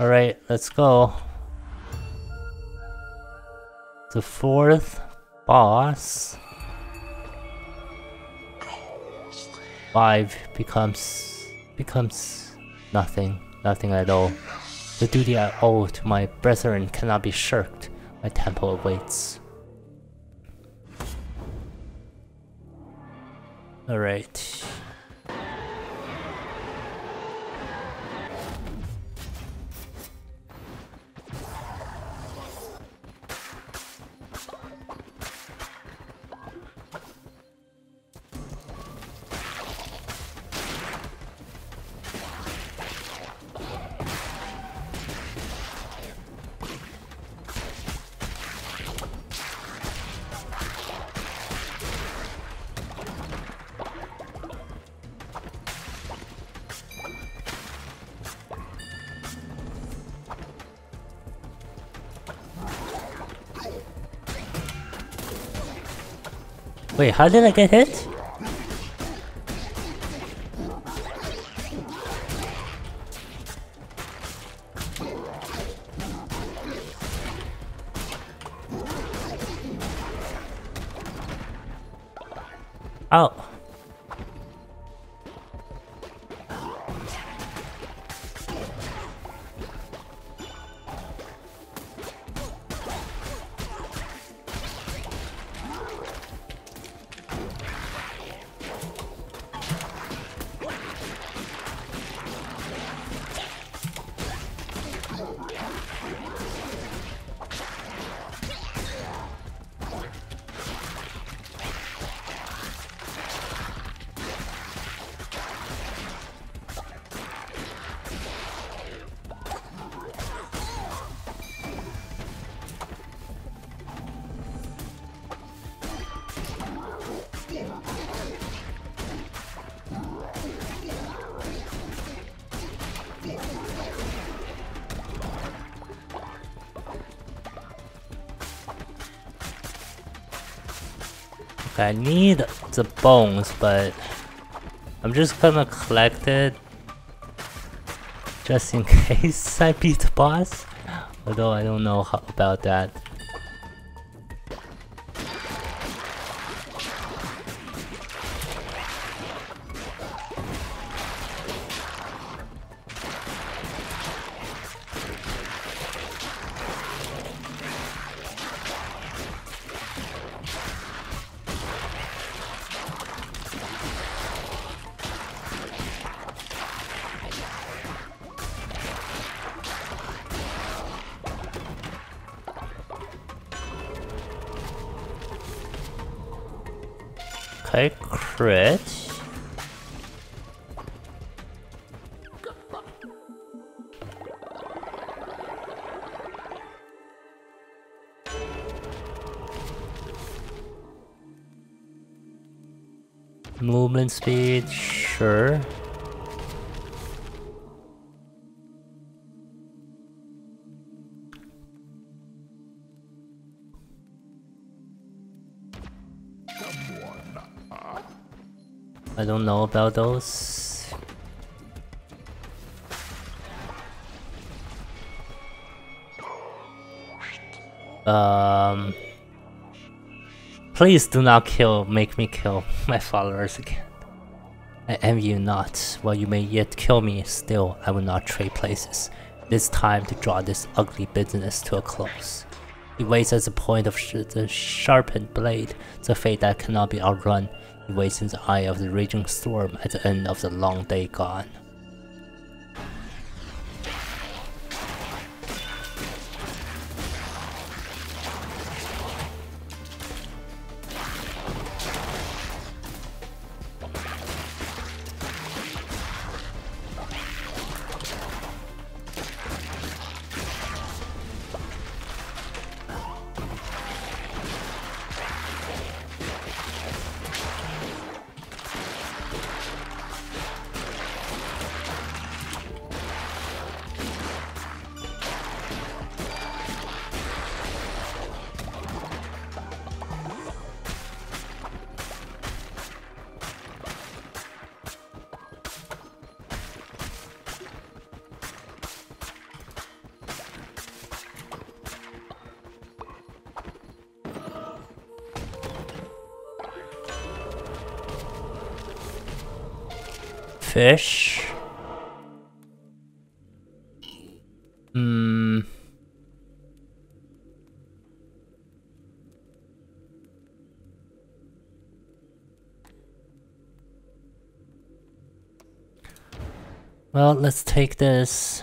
Alright, let's go. The fourth boss. 5 becomes nothing. Nothing at all. The duty I owe to my brethren cannot be shirked. My temple awaits. Alright. Wait, how did I get hit? Oh. I need the bones, but I'm just gonna collect it just in case I beat the boss, although I don't know how about that. Okay, crit. Movement speed, sure. I don't know about those. Please do not make me kill my followers again. I envy you not. While you may yet kill me, still I will not trade places. It is time to draw this ugly business to a close. He waits at the point of the sharpened blade, the fate that cannot be outrun. Waits in the eye of the raging storm at the end of the long day gone. fish. Hmm. Well, let's take this.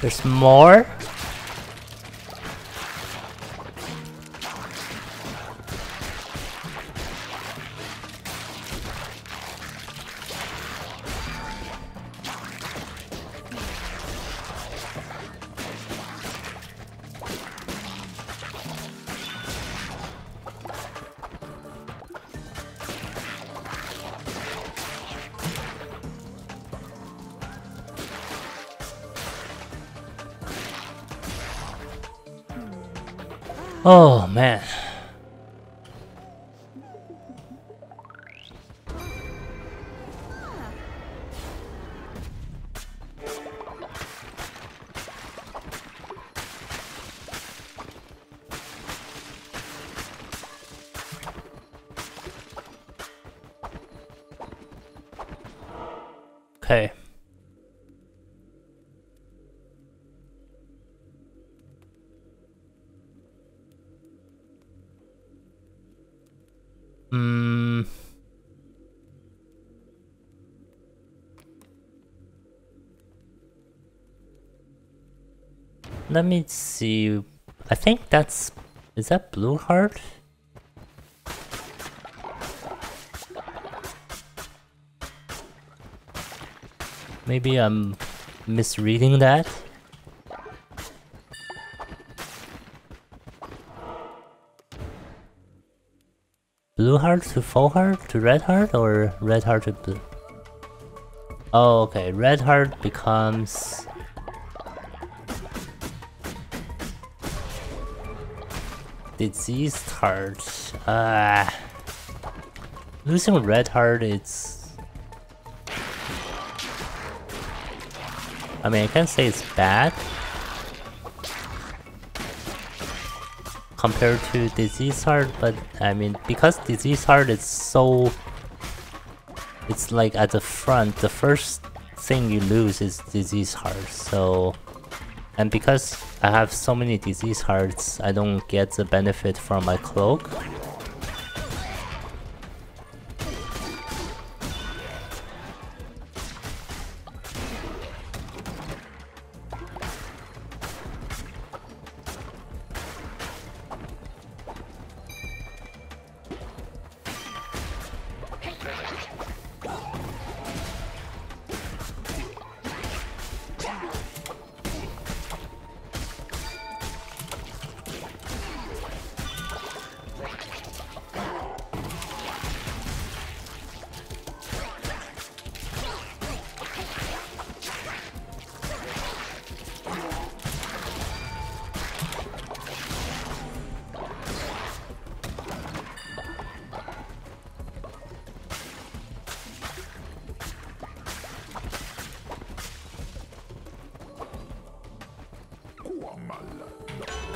There's more? Oh, man. Okay. Let me see. I think that's... Is that blue heart? Maybe I'm misreading that. Blue heart to full heart to red heart, or red heart to blue? Oh, okay. Red heart becomes... diseased heart. Losing red heart, it's... I mean, I can't say it's bad compared to diseased heart, but I mean, because diseased heart is so... it's like at the front, the first thing you lose is diseased heart, so... And because I have so many disease hearts, I don't get the benefit from my cloak.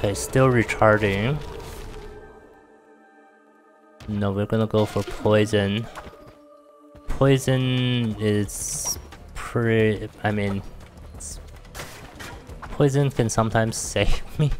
Okay, still recharging. No, we're gonna go for poison. Poison is pretty... I mean... poison can sometimes save me.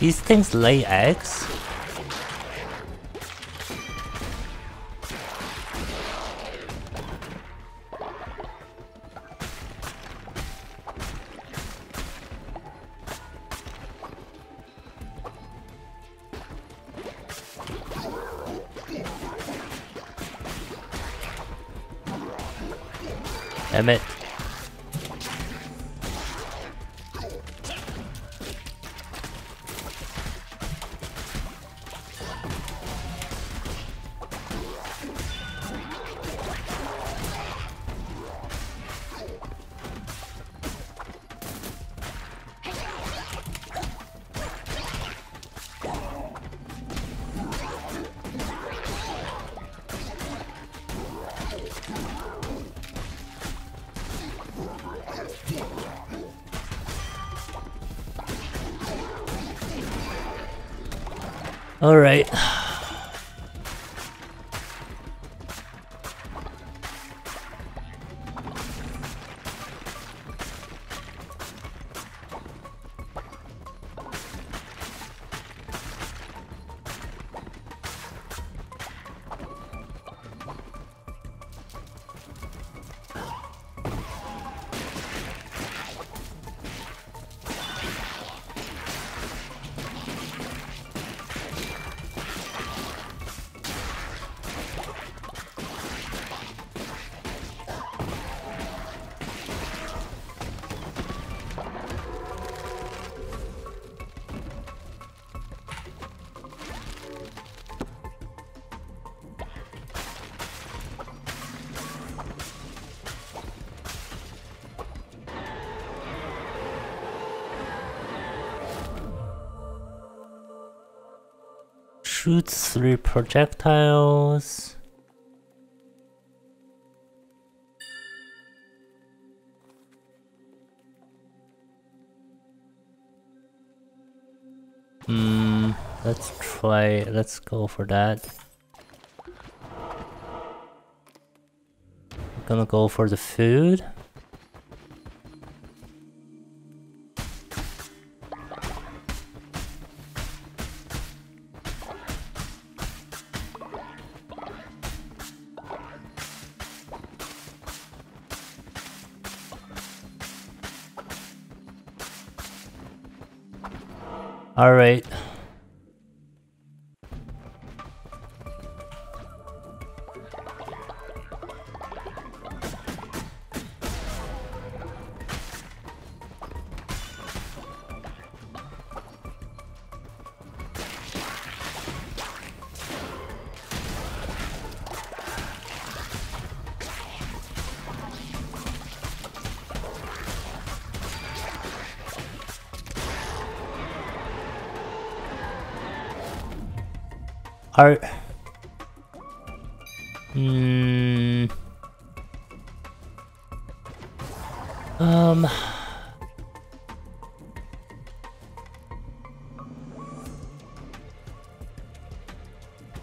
These things lay eggs? Damn it. All right. Shoots 3 projectiles. Let's go for that. I'm gonna go for the food. All right.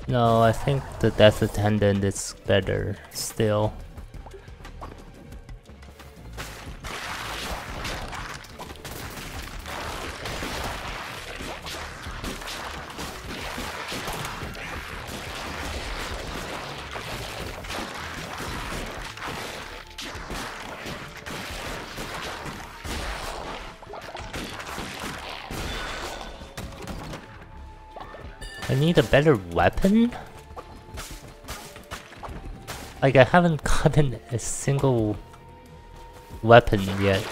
No, I think the death attendant is better still. Need a better weapon? Like, I haven't gotten a single weapon yet.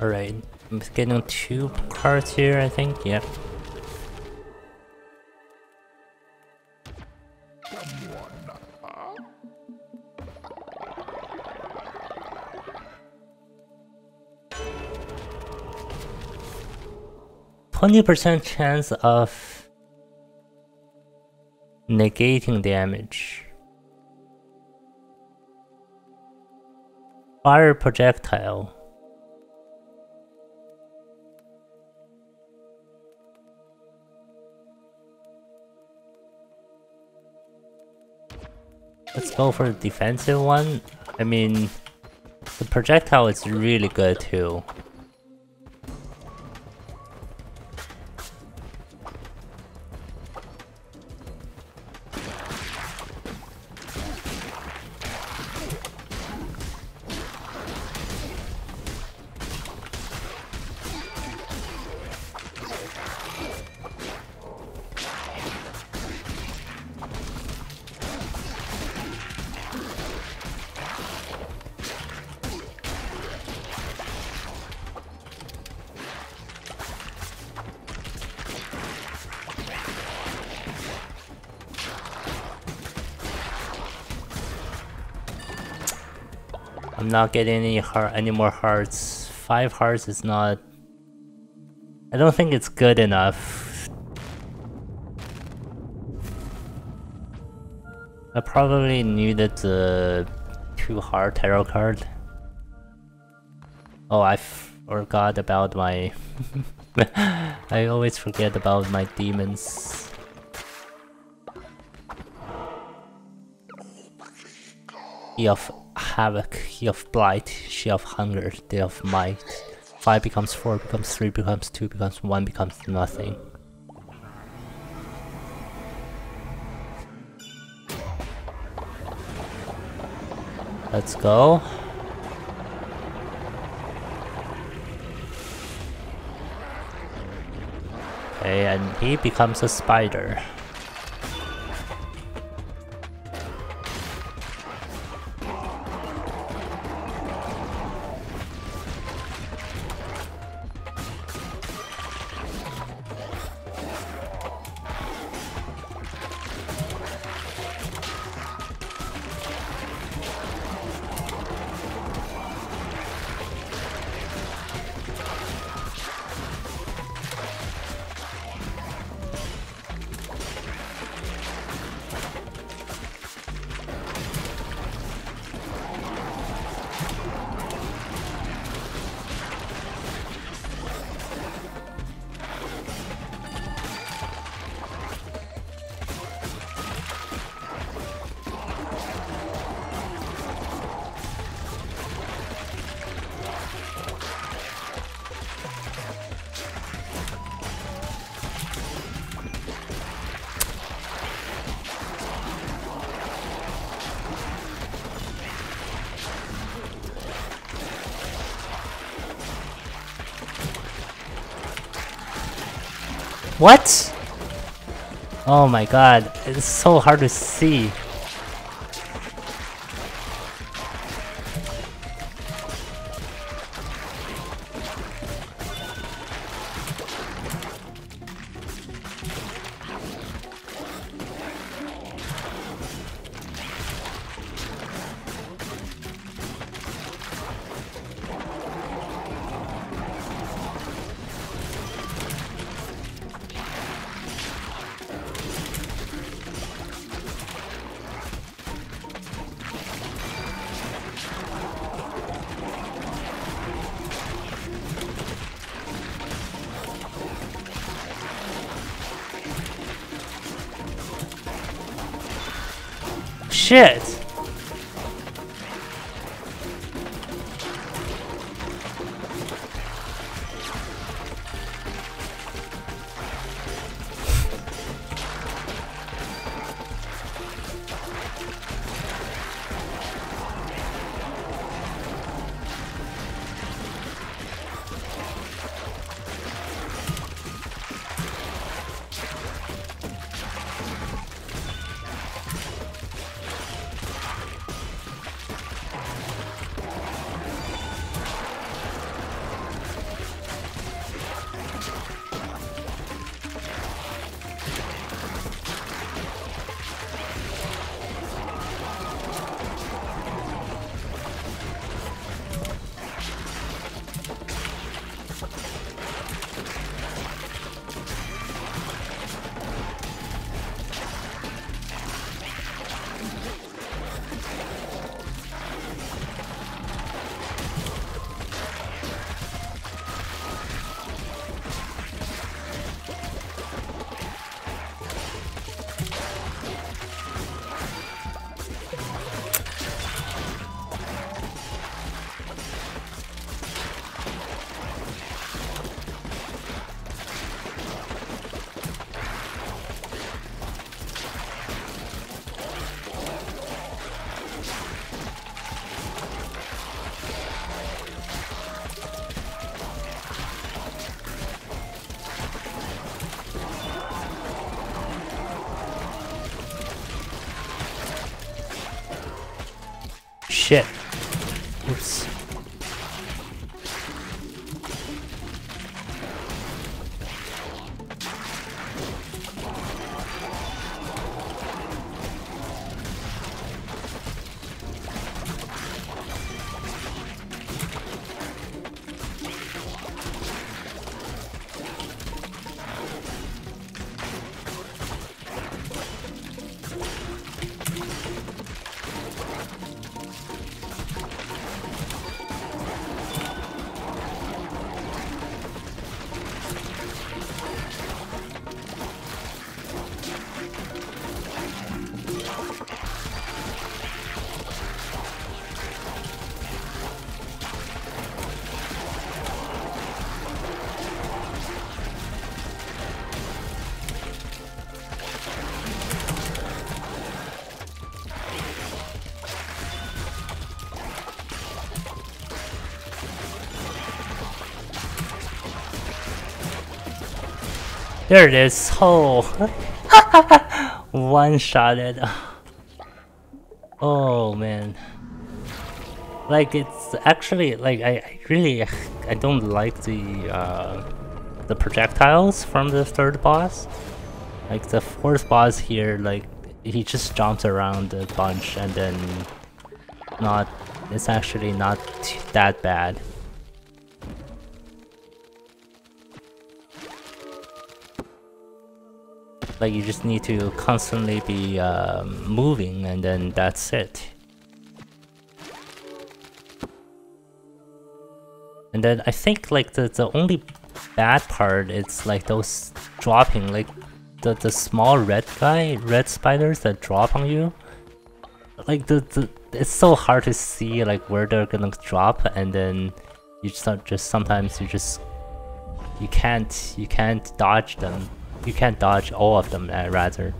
Alright, I'm getting on 2 cards here, I think. Yep. Only 20% chance of negating damage. Fire projectile. Let's go for the defensive one. I mean, the projectile is really good too. I'm not getting any more hearts. 5 hearts is not... I don't think it's good enough. I probably needed the 2 heart tarot card. Oh, I forgot about my... I always forget about my demons. Key of Havoc, Key of Blight, She of Hunger, Day of Might. 5 becomes 4, becomes 3, becomes 2, becomes 1, becomes nothing. Let's go. Okay, and he becomes a spider. What? Oh my god, it's so hard to see. Shit! shit. Oops. There it is. Oh, one-shotted. Oh man, like it's actually like I really I don't like the projectiles from the third boss. Like the fourth boss here, like he just jumps around a bunch and then not. It's actually not that bad. Like you just need to constantly be moving, and then that's it. And then I think like the only bad part is like those dropping, like the small red spiders that drop on you. Like it's so hard to see like where they're gonna drop, and then you just sometimes you can't dodge them. You can't dodge all of them, rather.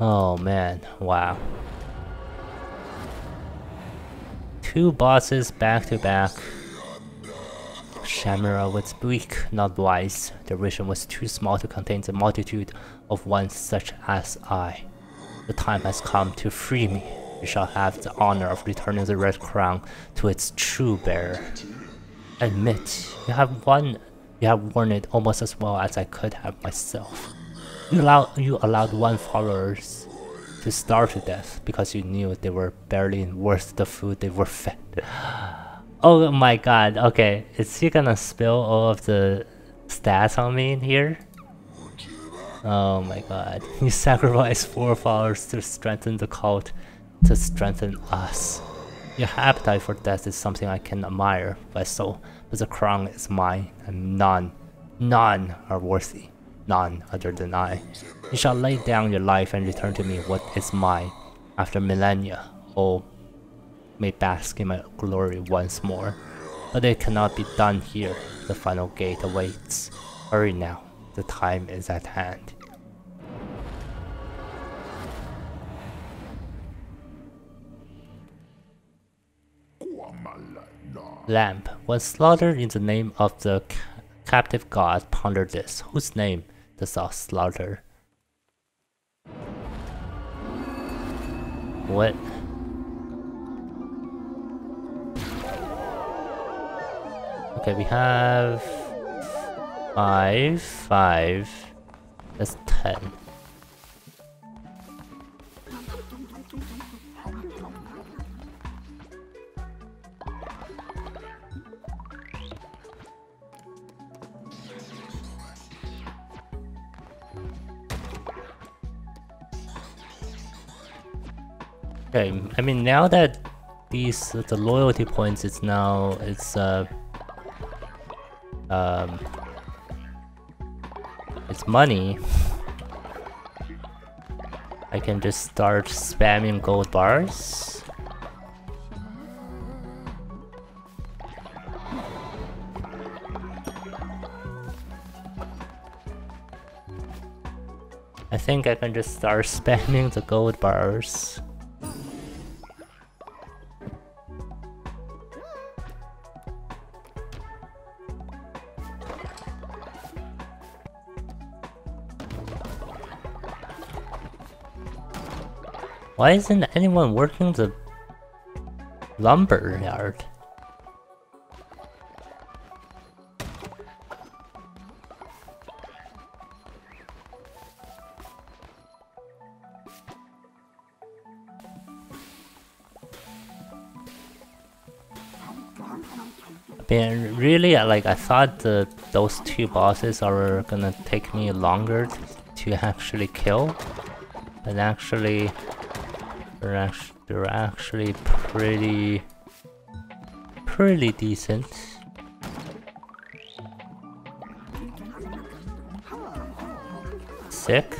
Oh man, wow. 2 bosses back to back. Shamira was weak, not wise. The vision was too small to contain the multitude of one such as I. The time has come to free me. You shall have the honor of returning the red crown to its true bearer. Admit, you have worn it almost as well as I could have myself. You allowed one follower to starve to death because you knew they were barely worth the food they were fed. Oh my god, okay. Is he gonna spill all of the stats on me in here? Oh my god. You sacrificed 4 followers to strengthen the cult, to strengthen us. Your appetite for death is something I can admire, Vessel, but the crown is mine, and none are worthy, none other than I. You shall lay down your life and return to me what is mine. After millennia, all may bask in my glory once more. But it cannot be done here, the final gate awaits. Hurry now, the time is at hand. Lamb was slaughtered in the name of the captive god. Ponder this. Whose name does thou slaughter? What? Okay, we have 5, 5. That's 10. Okay, I mean now that the loyalty points is now it's money. I can just start spamming gold bars. I think I can just start spamming the gold bars. Why isn't anyone working the lumber yard? Man, really, I thought those two bosses are gonna take me longer to actually kill, but actually they're actually pretty decent. Sick.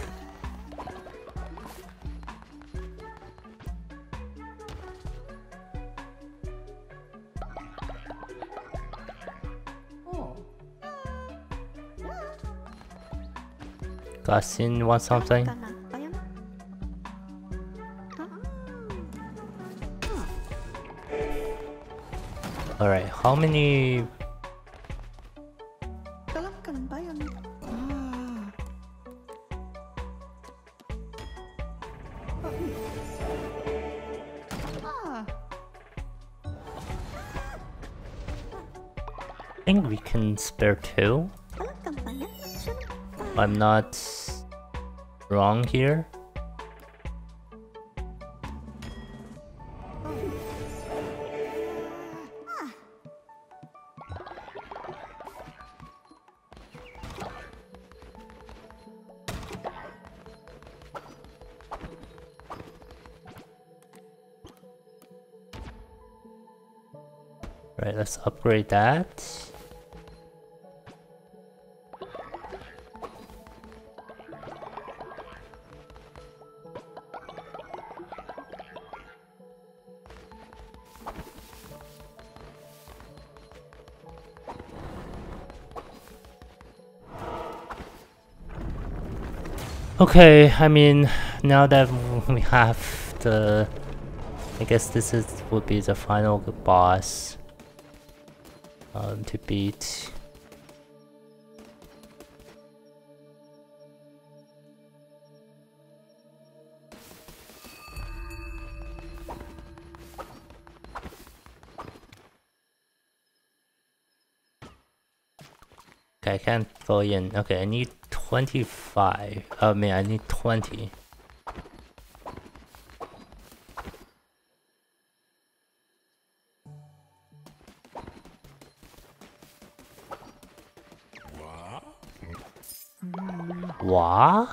Gassin, you want something? Alright, how many... I think we can spare two. I'm not wrong here. Right, let's upgrade that. Okay, I mean, now that we have the... I guess this would be the final boss to beat. Okay, I can't go in. Okay, I need 25. Oh man, I need 20. Wah?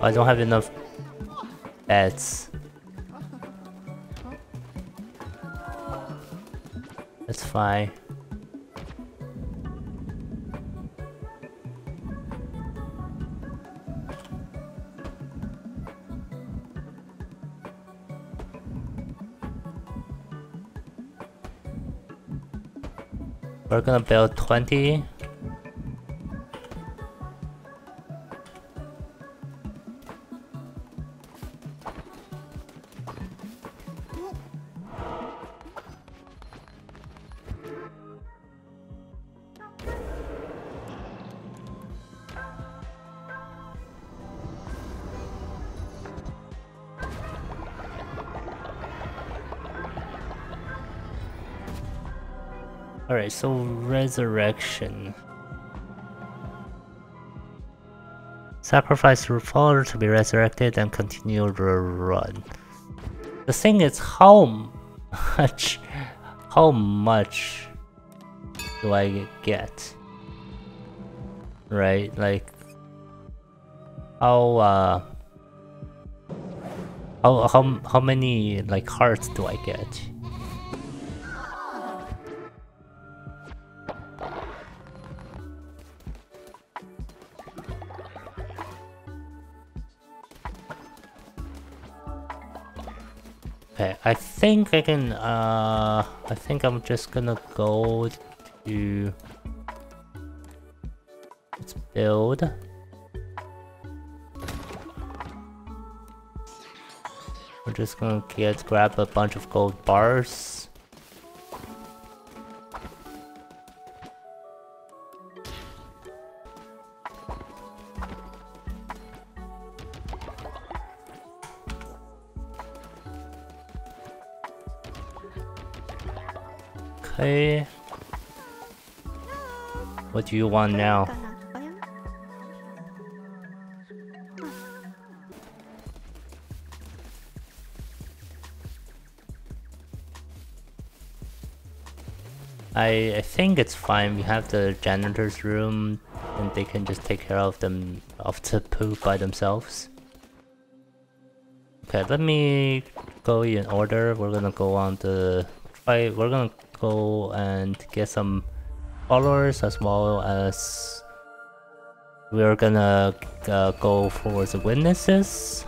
I don't have enough beds. That's fine. We're gonna build 20. Alright, so resurrection. Sacrifice your follower to be resurrected and continue the run. The thing is, how much do I get? Right, how many hearts do I get? Okay, I think I can, I think I'm just gonna go to... Let's build. We're just gonna grab a bunch of gold bars. Okay. What do you want now? I think it's fine. We have the janitor's room and they can just take care of them of the poo by themselves. Okay, let me go in order. We're gonna go on the try. We're gonna go and get some followers, as well as we're gonna go for the witnesses.